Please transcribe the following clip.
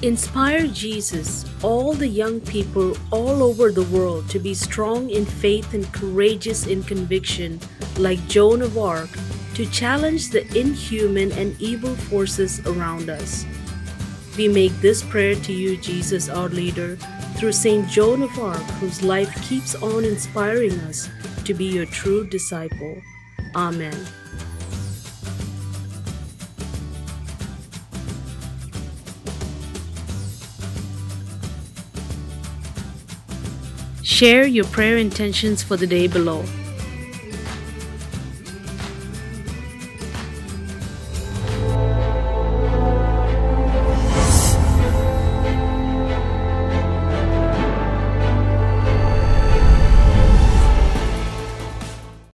Inspire Jesus, all the young people all over the world to be strong in faith and courageous in conviction, like Joan of Arc, to challenge the inhuman and evil forces around us. We make this prayer to you, Jesus, our leader, through Saint Joan of Arc, whose life keeps on inspiring us to be your true disciple. Amen. Share your prayer intentions for the day below.